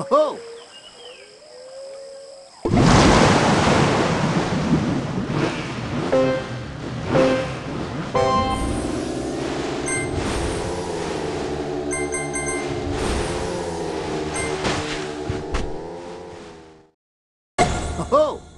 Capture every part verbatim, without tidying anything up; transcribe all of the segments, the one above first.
Ho-ho! Ho-ho! Ho-ho! Ho-ho! Ho-ho!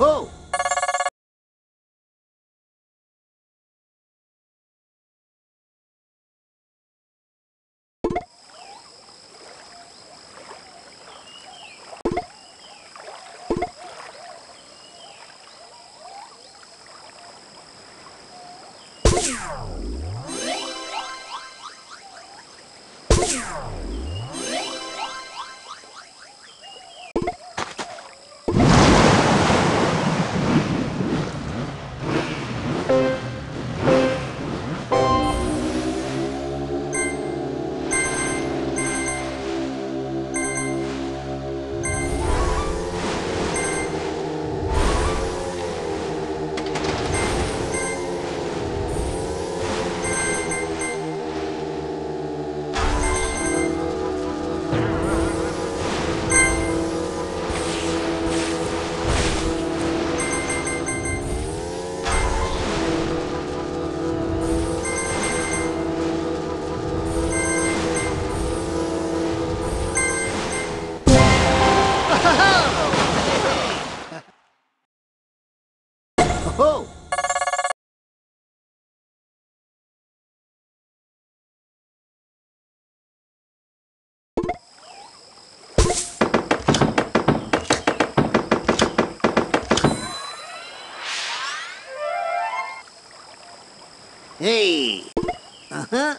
Oh! Oh! Hey! Uh-huh!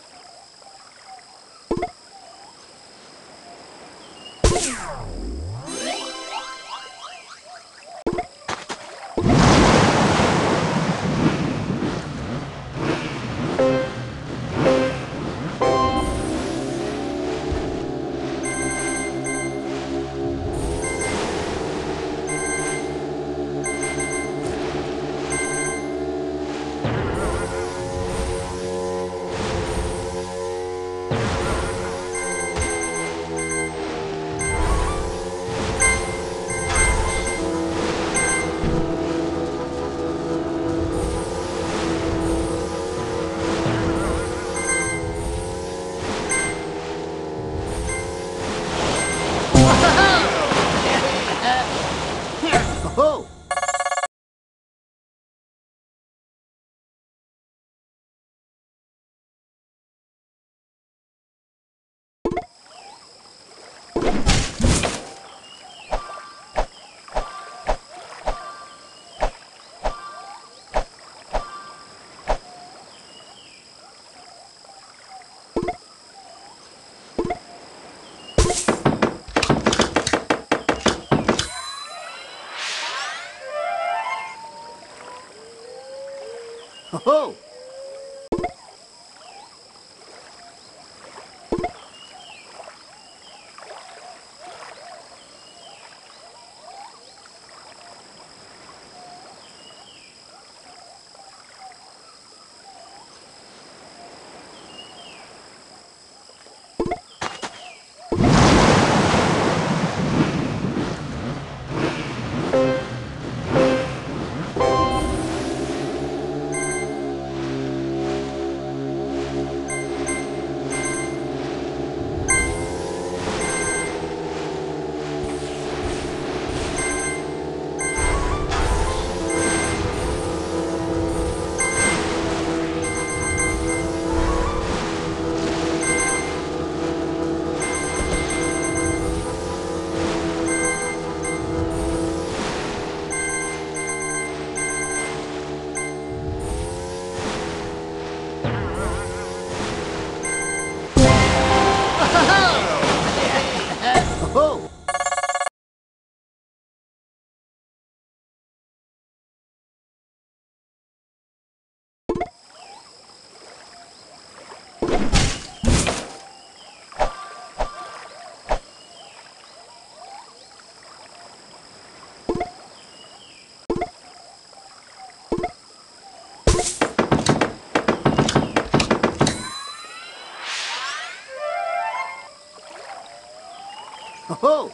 Ho-ho!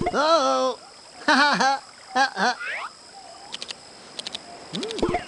Ho-ho! Uh-oh! 哈哈哈，啊啊！嗯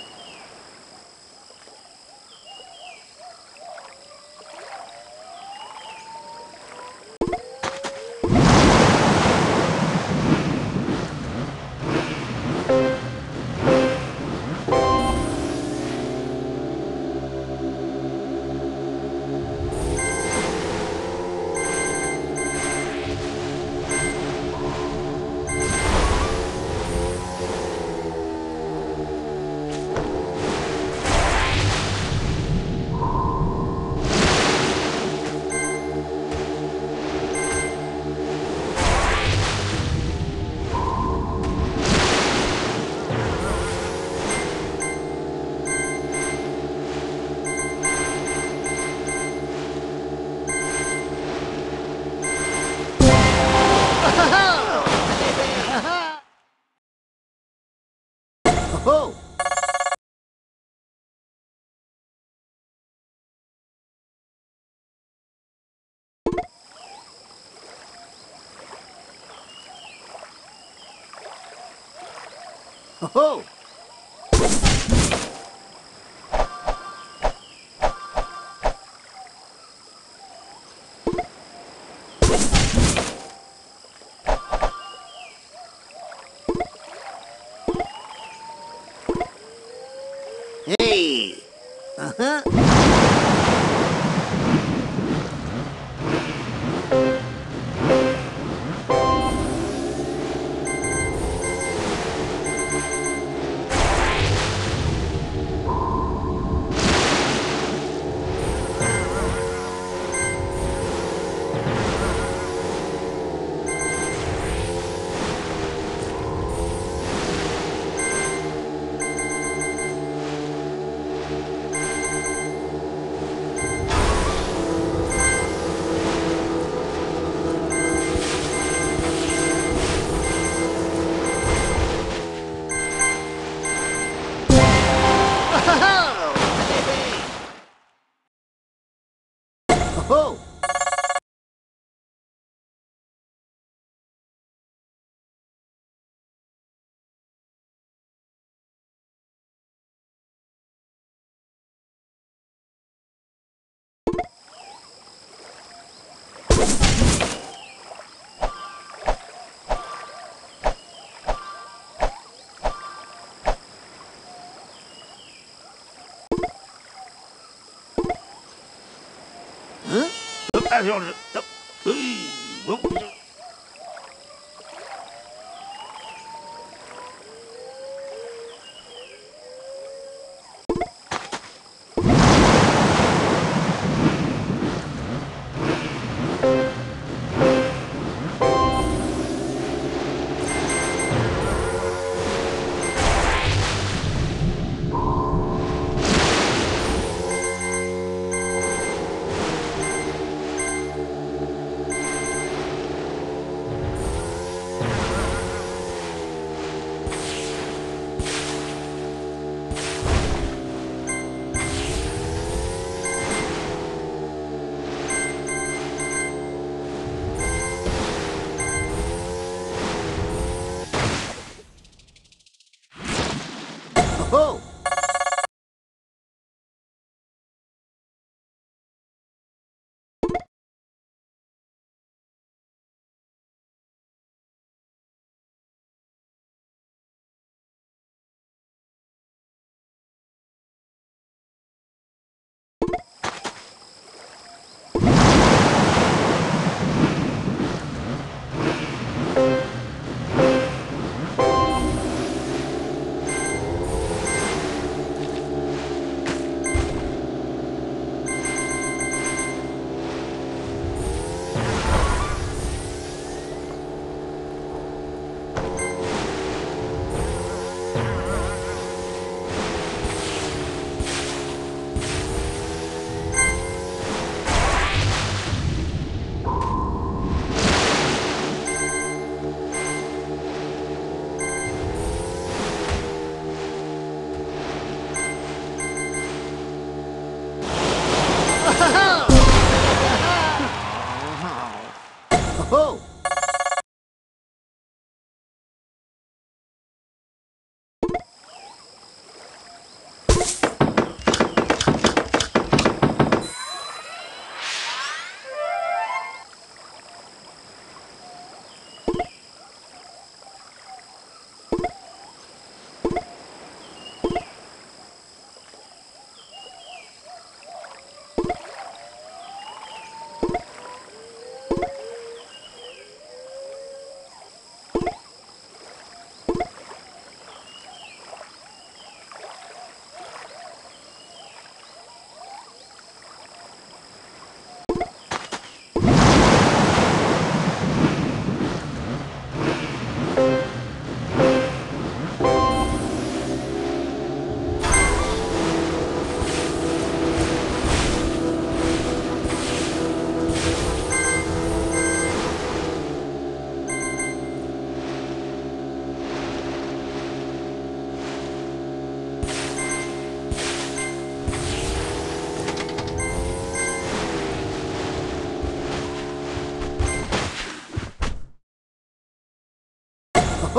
Ho-ho! Hey! Uh-huh! 哦。 哎呦！哎，我不是。 Oh,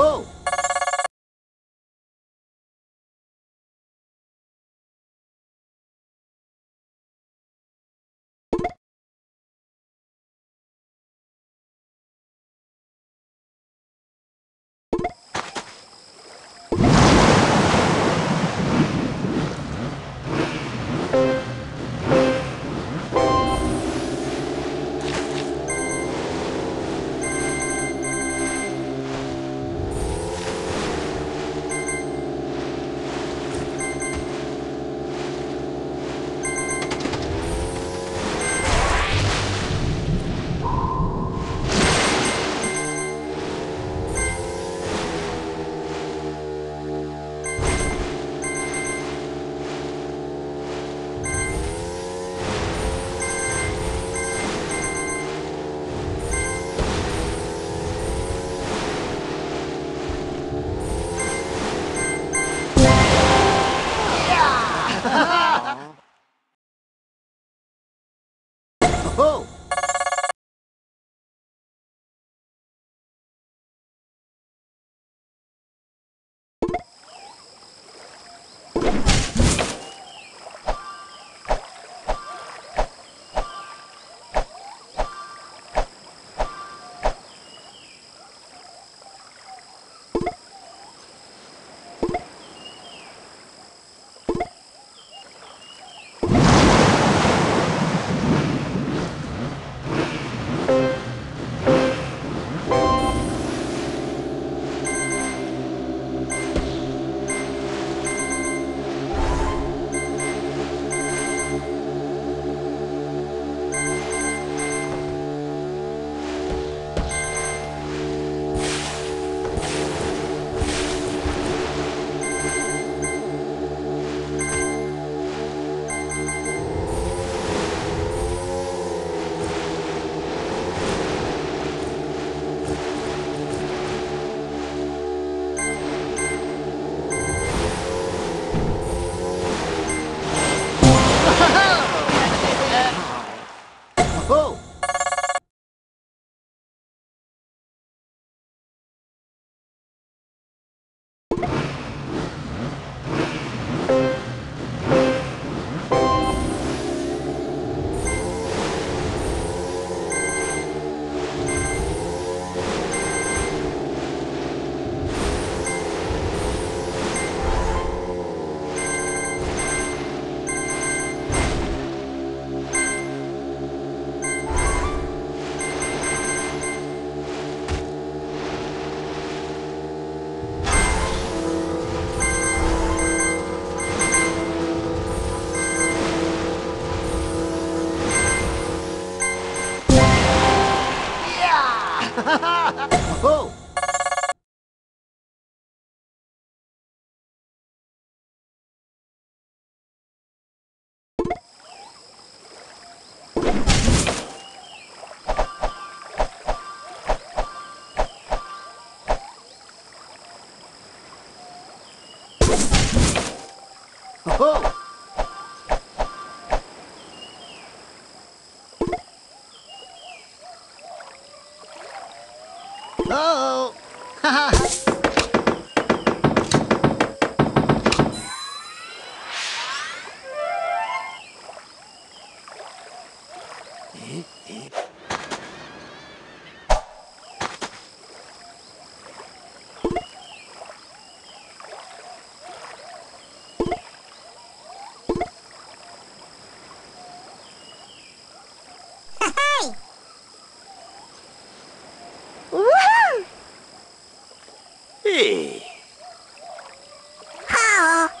Oh! Oh! Oh! Oh! Uh-oh! Ha ha! How?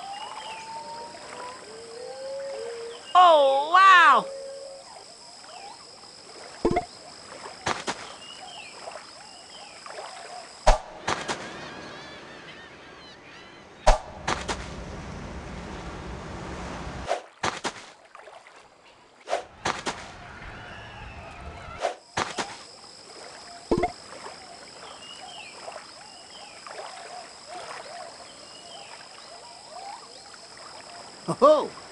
Oh, wow! Oh!